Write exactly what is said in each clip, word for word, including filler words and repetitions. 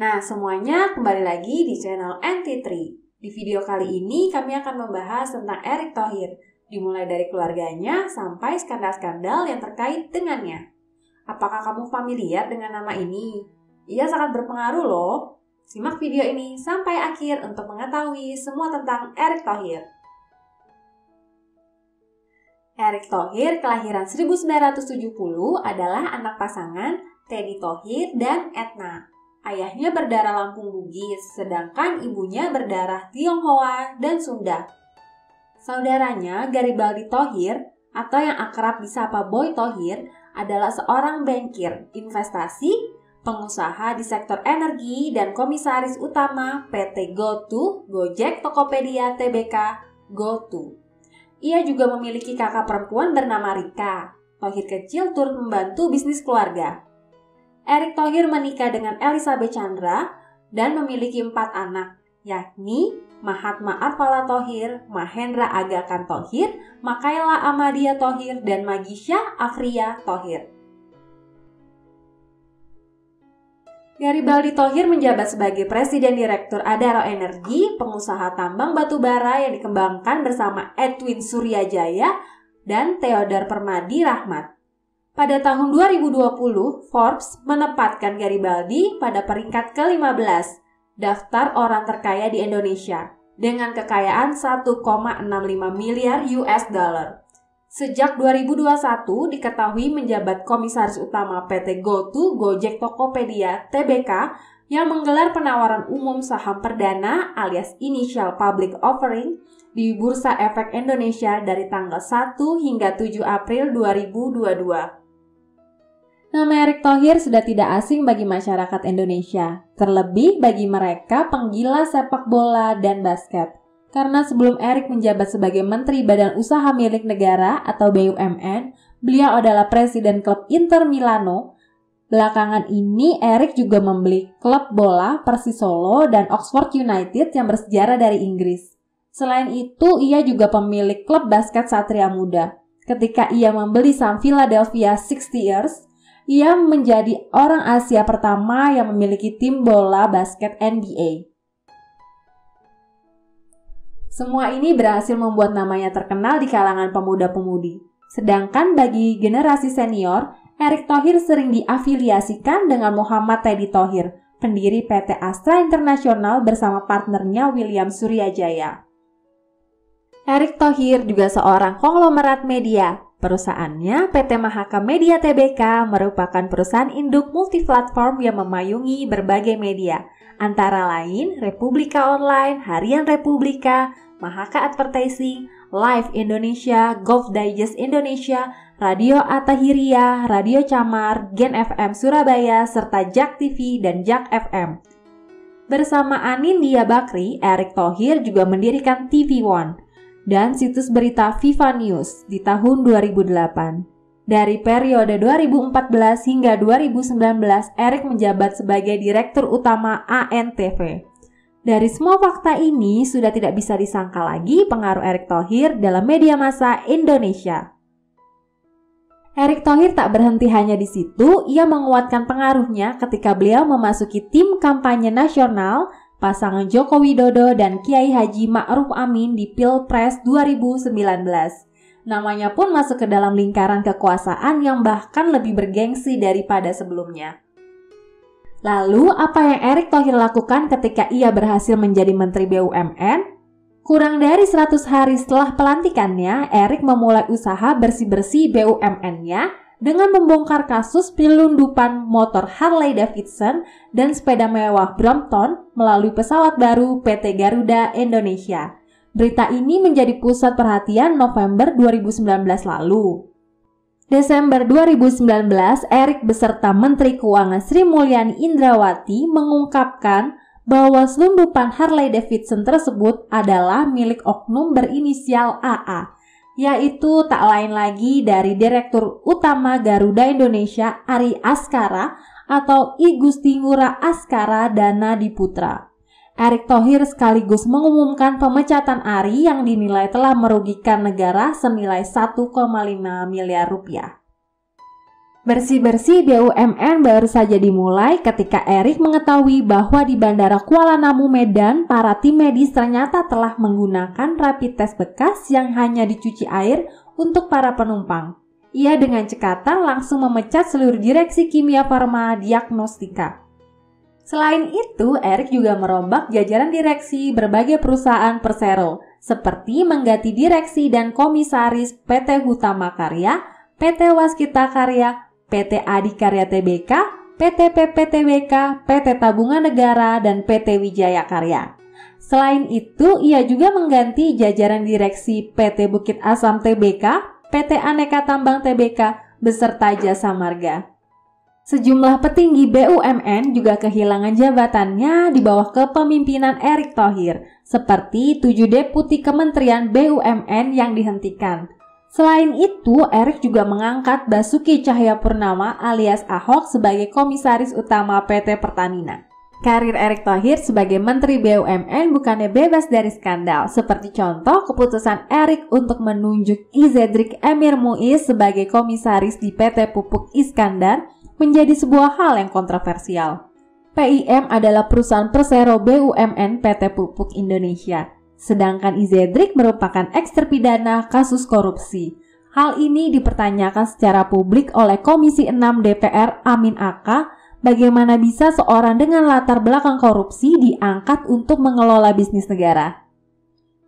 Nah, semuanya kembali lagi di channel EntiTree. Di video kali ini kami akan membahas tentang Erick Thohir, dimulai dari keluarganya sampai skandal-skandal yang terkait dengannya. Apakah kamu familiar dengan nama ini? Ia sangat berpengaruh loh. Simak video ini sampai akhir untuk mengetahui semua tentang Erick Thohir. Erick Thohir kelahiran seribu sembilan ratus tujuh puluh adalah anak pasangan Teddy Thohir dan Edna. Ayahnya berdarah Lampung Bugis, sedangkan ibunya berdarah Tionghoa dan Sunda. Saudaranya Garibaldi Thohir, atau yang akrab disapa Boy Thohir, adalah seorang bankir, investasi, pengusaha di sektor energi, dan komisaris utama P T GoTo, Gojek Tokopedia T B K, GoTo. Ia juga memiliki kakak perempuan bernama Rika. Thohir kecil turut membantu bisnis keluarga. Erick Thohir menikah dengan Elizabeth Chandra dan memiliki empat anak, yakni Mahatma Arfala Thohir, Mahendra Agakan Thohir, Makaila Amadia Thohir, dan Magisha Afria Thohir. Garibaldi Thohir menjabat sebagai Presiden Direktur Adaro Energi, pengusaha tambang batu bara yang dikembangkan bersama Edwin Soeryadjaya dan Theodor Permadi Rahmat. Pada tahun dua ribu dua puluh, Forbes menempatkan Garibaldi pada peringkat kelima belas daftar orang terkaya di Indonesia dengan kekayaan satu koma enam lima miliar U S dollar. Sejak dua ribu dua puluh satu diketahui menjabat komisaris utama P T GoTo Gojek Tokopedia T B K yang menggelar penawaran umum saham perdana alias Initial Public Offering di Bursa Efek Indonesia dari tanggal satu hingga tujuh April dua ribu dua puluh dua. Nama Erick Thohir sudah tidak asing bagi masyarakat Indonesia, terlebih bagi mereka penggila sepak bola dan basket. Karena sebelum Erick menjabat sebagai Menteri Badan Usaha Milik Negara atau B U M N, beliau adalah Presiden Klub Inter Milano. Belakangan ini Erick juga membeli klub bola Persis Solo dan Oxford United yang bersejarah dari Inggris. Selain itu, ia juga pemilik klub basket Satria Muda. Ketika ia membeli San Philadelphia sixty years, ia menjadi orang Asia pertama yang memiliki tim bola basket N B A. Semua ini berhasil membuat namanya terkenal di kalangan pemuda-pemudi. Sedangkan bagi generasi senior, Erick Thohir sering diafiliasikan dengan Muhammad Teddy Thohir, pendiri P T Astra Internasional bersama partnernya William Soeryadjaya. Erick Thohir juga seorang konglomerat media. Perusahaannya, P T Mahaka Media Tbk, merupakan perusahaan induk multiplatform yang memayungi berbagai media, antara lain Republika Online, Harian Republika, Mahaka Advertising, Live Indonesia, Golf Digest Indonesia, Radio Atahiria, Radio Camar, Gen F M Surabaya, serta Jack T V dan Jack F M. Bersama Anindya Bakri, Erick Thohir juga mendirikan T V One dan situs berita Viva News di tahun dua ribu delapan. Dari periode dua ribu empat belas hingga dua ribu sembilan belas, Erick menjabat sebagai Direktur Utama A N T V. Dari semua fakta ini, sudah tidak bisa disangka lagi pengaruh Erick Thohir dalam media massa Indonesia. Erick Thohir tak berhenti hanya di situ, ia menguatkan pengaruhnya ketika beliau memasuki tim kampanye nasional pasangan Joko Widodo dan Kiai Haji Ma'ruf Amin di Pilpres dua ribu sembilan belas. Namanya pun masuk ke dalam lingkaran kekuasaan yang bahkan lebih bergengsi daripada sebelumnya. Lalu, apa yang Erick Thohir lakukan ketika ia berhasil menjadi Menteri B U M N? Kurang dari seratus hari setelah pelantikannya, Erick memulai usaha bersih-bersih B U M N-nya, dengan membongkar kasus pelundupan motor Harley Davidson dan sepeda mewah Brompton melalui pesawat baru P T Garuda Indonesia. Berita ini menjadi pusat perhatian November dua ribu sembilan belas lalu. Desember dua ribu sembilan belas, Erick beserta Menteri Keuangan Sri Mulyani Indrawati mengungkapkan bahwa selundupan Harley Davidson tersebut adalah milik oknum berinisial A A, yaitu tak lain lagi dari Direktur Utama Garuda Indonesia Ari Askara atau I Gusti Ngurah Askara Dana Diputra. Erick Thohir sekaligus mengumumkan pemecatan Ari yang dinilai telah merugikan negara senilai satu koma lima miliar rupiah. Bersih-bersih B U M N baru saja dimulai ketika Erick mengetahui bahwa di Bandara Kuala Namu, Medan, para tim medis ternyata telah menggunakan rapid test bekas yang hanya dicuci air untuk para penumpang. Ia dengan cekatan langsung memecat seluruh direksi kimia farma diagnostika. Selain itu, Erick juga merombak jajaran direksi berbagai perusahaan persero, seperti mengganti direksi dan komisaris P T Hutama Karya, P T Waskita Karya, P T Adi Karya T B K, P T P P T B K, P T Tabungan Negara, dan P T Wijaya Karya. Selain itu, ia juga mengganti jajaran direksi P T Bukit Asam T B K, P T Aneka Tambang T B K, beserta Jasa Marga. Sejumlah petinggi B U M N juga kehilangan jabatannya di bawah kepemimpinan Erick Thohir, seperti tujuh deputi kementerian B U M N yang dihentikan. Selain itu, Erick juga mengangkat Basuki Cahayapurnama alias Ahok sebagai komisaris utama P T Pertamina. Karir Erick Thohir sebagai Menteri B U M N bukannya bebas dari skandal, seperti contoh keputusan Erick untuk menunjuk Izedrik Emir Muiz sebagai komisaris di P T Pupuk Iskandar menjadi sebuah hal yang kontroversial. P I M adalah perusahaan persero B U M N P T Pupuk Indonesia. Sedangkan Izedrik merupakan eksterpidana kasus korupsi. Hal ini dipertanyakan secara publik oleh Komisi enam D P R Amin Aka, bagaimana bisa seorang dengan latar belakang korupsi diangkat untuk mengelola bisnis negara.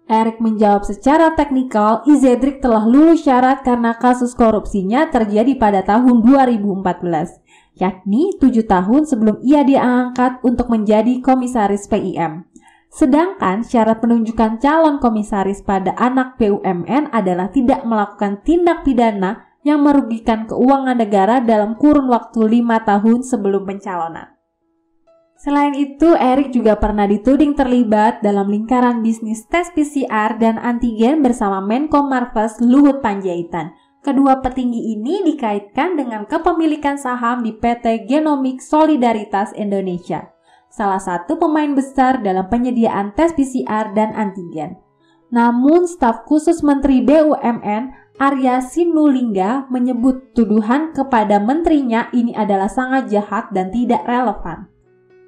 Erick menjawab secara teknikal, Izedrik telah lulus syarat karena kasus korupsinya terjadi pada tahun dua ribu empat belas, yakni tujuh tahun sebelum ia diangkat untuk menjadi komisaris P I M. Sedangkan syarat penunjukan calon komisaris pada anak B U M N adalah tidak melakukan tindak pidana yang merugikan keuangan negara dalam kurun waktu lima tahun sebelum pencalonan. Selain itu, Erick juga pernah dituding terlibat dalam lingkaran bisnis tes P C R dan antigen bersama Menko Marves Luhut Panjaitan. Kedua petinggi ini dikaitkan dengan kepemilikan saham di P T Genomic Solidaritas Indonesia, salah satu pemain besar dalam penyediaan tes P C R dan antigen. Namun, staf khusus Menteri B U M N, Arya Sinulinga, menyebut tuduhan kepada menterinya ini adalah sangat jahat dan tidak relevan.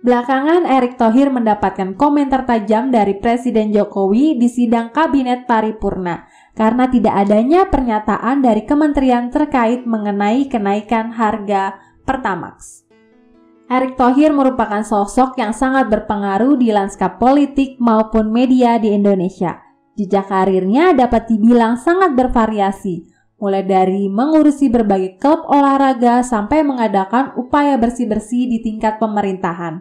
Belakangan, Erick Thohir mendapatkan komentar tajam dari Presiden Jokowi di sidang Kabinet Paripurna karena tidak adanya pernyataan dari kementerian terkait mengenai kenaikan harga Pertamax. Erick Thohir merupakan sosok yang sangat berpengaruh di lanskap politik maupun media di Indonesia. Jejak karirnya dapat dibilang sangat bervariasi, mulai dari mengurusi berbagai klub olahraga sampai mengadakan upaya bersih-bersih di tingkat pemerintahan.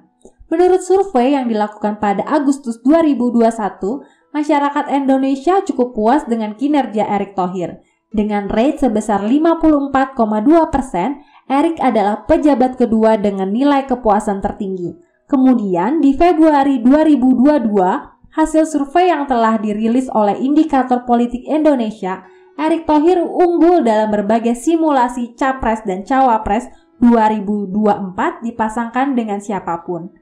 Menurut survei yang dilakukan pada Agustus dua ribu dua puluh satu, masyarakat Indonesia cukup puas dengan kinerja Erick Thohir. Dengan rate sebesar lima puluh empat koma dua persen, Erick adalah pejabat kedua dengan nilai kepuasan tertinggi. Kemudian, di Februari dua ribu dua puluh dua, hasil survei yang telah dirilis oleh Indikator Politik Indonesia, Erick Thohir unggul dalam berbagai simulasi Capres dan Cawapres dua ribu dua puluh empat dipasangkan dengan siapapun.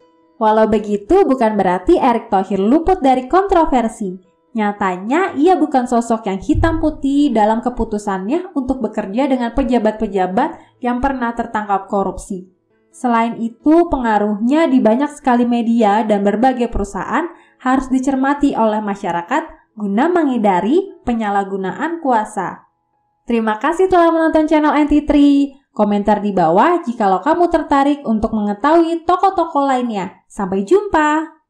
Walau begitu, bukan berarti Erick Thohir luput dari kontroversi. Nyatanya, ia bukan sosok yang hitam putih dalam keputusannya untuk bekerja dengan pejabat-pejabat yang pernah tertangkap korupsi. Selain itu, pengaruhnya di banyak sekali media dan berbagai perusahaan harus dicermati oleh masyarakat guna menghindari penyalahgunaan kuasa. Terima kasih telah menonton channel EntiTree. Komentar di bawah jikalau kamu tertarik untuk mengetahui tokoh-tokoh lainnya. Sampai jumpa!